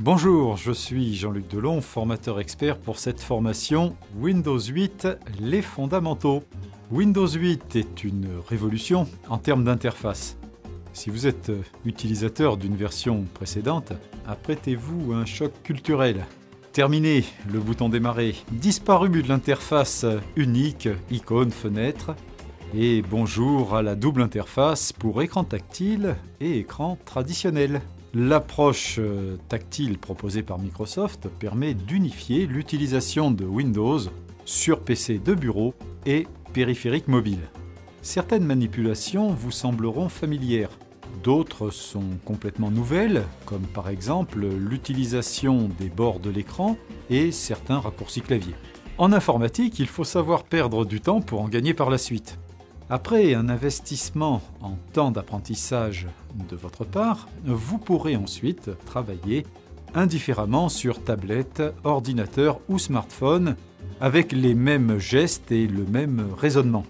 Bonjour, je suis Jean-Luc Delon, formateur expert pour cette formation Windows 8, les fondamentaux. Windows 8 est une révolution en termes d'interface. Si vous êtes utilisateur d'une version précédente, apprêtez-vous à un choc culturel. Terminé le bouton démarrer, disparu de l'interface unique, icône, fenêtre, et bonjour à la double interface pour écran tactile et écran traditionnel. L'approche tactile proposée par Microsoft permet d'unifier l'utilisation de Windows sur PC de bureau et périphérique mobile. Certaines manipulations vous sembleront familières, d'autres sont complètement nouvelles, comme par exemple l'utilisation des bords de l'écran et certains raccourcis clavier. En informatique, il faut savoir perdre du temps pour en gagner par la suite. Après un investissement en temps d'apprentissage de votre part, vous pourrez ensuite travailler indifféremment sur tablette, ordinateur ou smartphone avec les mêmes gestes et le même raisonnement.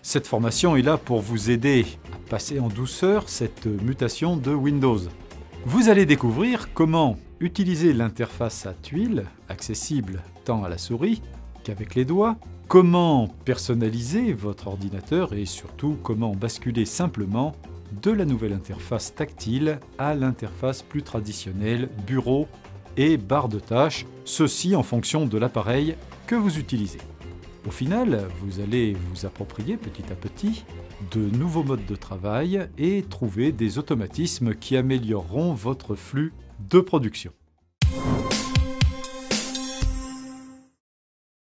Cette formation est là pour vous aider à passer en douceur cette mutation de Windows. Vous allez découvrir comment utiliser l'interface à tuiles, accessible tant à la souris qu'avec les doigts, comment personnaliser votre ordinateur et surtout comment basculer simplement de la nouvelle interface tactile à l'interface plus traditionnelle bureau et barre de tâches, ceci en fonction de l'appareil que vous utilisez. Au final, vous allez vous approprier petit à petit de nouveaux modes de travail et trouver des automatismes qui amélioreront votre flux de production.